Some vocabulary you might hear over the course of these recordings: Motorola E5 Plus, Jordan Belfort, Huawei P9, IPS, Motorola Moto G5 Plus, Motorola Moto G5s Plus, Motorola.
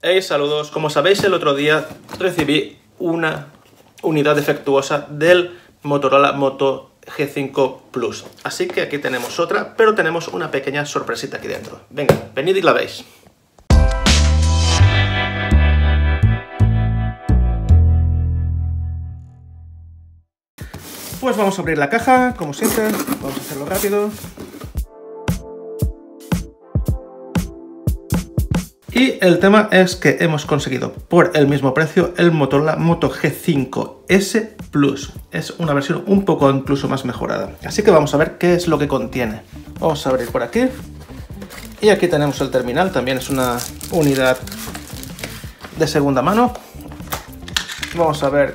Hey, saludos. Como sabéis, el otro día recibí una unidad defectuosa del Motorola Moto G5 Plus. Así que aquí tenemos otra, pero tenemos una pequeña sorpresita aquí dentro. Venga, venid y la veis. Pues vamos a abrir la caja, como siempre. Vamos a hacerlo rápido. Y el tema es que hemos conseguido por el mismo precio el Motorola Moto G5s Plus. Es una versión un poco incluso más mejorada. Así que vamos a ver qué es lo que contiene. Vamos a abrir por aquí. Y aquí tenemos el terminal. También es una unidad de segunda mano. Vamos a ver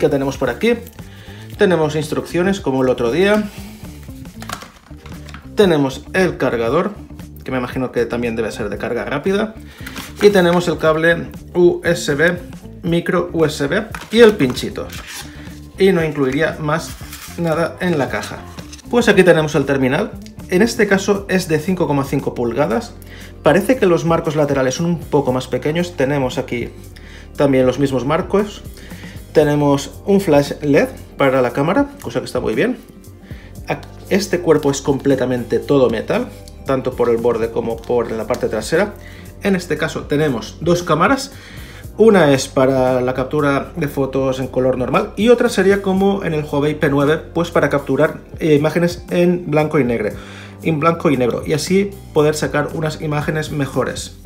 qué tenemos por aquí. Tenemos instrucciones como el otro día. Tenemos el cargador, que me imagino que también debe ser de carga rápida, y tenemos el cable USB, micro USB y el pinchito, y no incluiría más nada en la caja. Pues aquí tenemos el terminal. En este caso es de 5,5 pulgadas, parece que los marcos laterales son un poco más pequeños. Tenemos aquí también los mismos marcos, tenemos un flash LED para la cámara, cosa que está muy bien. Este cuerpo es completamente todo metal, tanto por el borde como por la parte trasera. En este caso tenemos dos cámaras, una es para la captura de fotos en color normal y otra sería como en el Huawei P9, pues para capturar imágenes en blanco y negro, y así poder sacar unas imágenes mejores.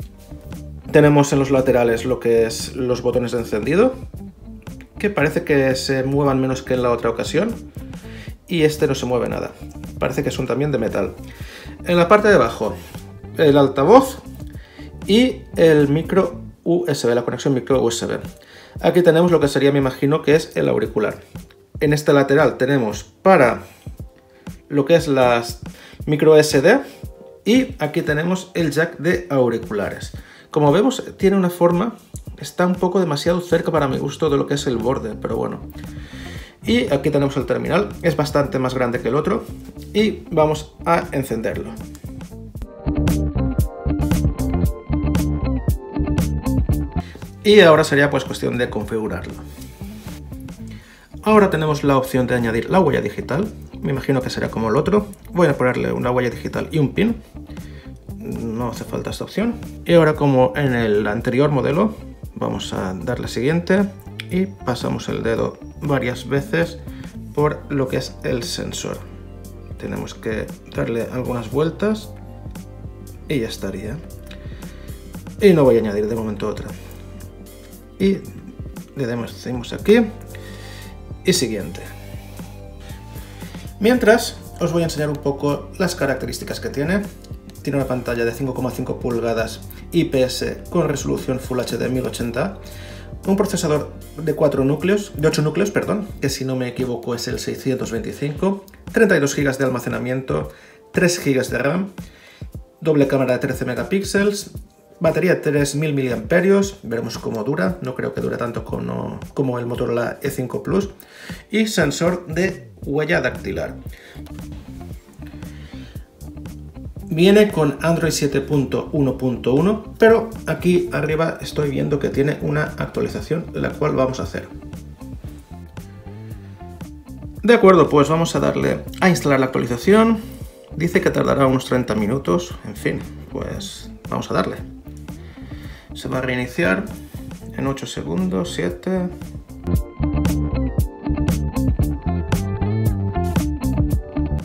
Tenemos en los laterales lo que es los botones de encendido, que parece que se muevan menos que en la otra ocasión, y este no se mueve nada, parece que son también de metal. En la parte de abajo, el altavoz y el micro USB, la conexión micro USB. Aquí tenemos lo que sería, me imagino, que es el auricular. En este lateral tenemos para lo que es las micro SD, y aquí tenemos el jack de auriculares. Como vemos, tiene una forma, está un poco demasiado cerca para mi gusto de lo que es el borde, pero bueno. Y aquí tenemos el terminal, es bastante más grande que el otro, y vamos a encenderlo. Y ahora sería pues cuestión de configurarlo. Ahora tenemos la opción de añadir la huella digital, me imagino que será como el otro. Voy a ponerle una huella digital y un pin, no hace falta esta opción. Y ahora, como en el anterior modelo, vamos a darle siguiente y pasamos el dedo varias veces por lo que es el sensor. Tenemos que darle algunas vueltas y ya estaría. Y no voy a añadir de momento otra. Y le decimos aquí y siguiente. Mientras, os voy a enseñar un poco las características que tiene. Tiene una pantalla de 5,5 pulgadas IPS con resolución Full HD 1080. Un procesador de 8 núcleos, perdón, que si no me equivoco es el 625, 32 GB de almacenamiento, 3 GB de RAM, doble cámara de 13 megapíxeles, batería 3000 mAh, veremos cómo dura, no creo que dure tanto como el Motorola E5 Plus, y sensor de huella dactilar. Viene con Android 7.1.1, pero aquí arriba estoy viendo que tiene una actualización, la cual vamos a hacer. De acuerdo, pues vamos a darle a instalar la actualización. Dice que tardará unos 30 minutos, en fin, pues vamos a darle. Se va a reiniciar en 8 segundos, 7...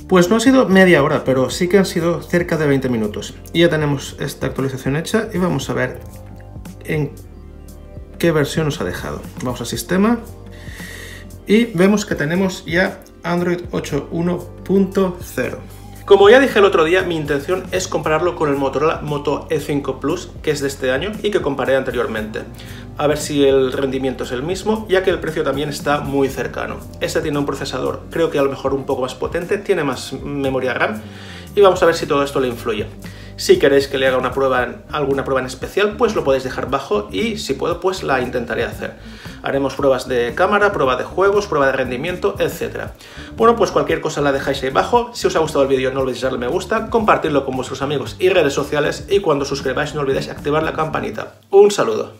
Pues no ha sido media hora, pero sí que han sido cerca de 20 minutos. Y ya tenemos esta actualización hecha y vamos a ver en qué versión nos ha dejado. Vamos a sistema y vemos que tenemos ya Android 8.1.0. Como ya dije el otro día, mi intención es compararlo con el Motorola Moto E5 Plus, que es de este año y que comparé anteriormente. A ver si el rendimiento es el mismo, ya que el precio también está muy cercano. Este tiene un procesador, creo que a lo mejor un poco más potente, tiene más memoria RAM, y vamos a ver si todo esto le influye. Si queréis que le haga una prueba, alguna prueba en especial, pues lo podéis dejar abajo y si puedo, pues la intentaré hacer. Haremos pruebas de cámara, prueba de juegos, prueba de rendimiento, etc. Bueno, pues cualquier cosa la dejáis ahí abajo. Si os ha gustado el vídeo, no olvidéis darle me gusta, compartirlo con vuestros amigos y redes sociales y cuando os suscribáis no olvidéis activar la campanita. Un saludo.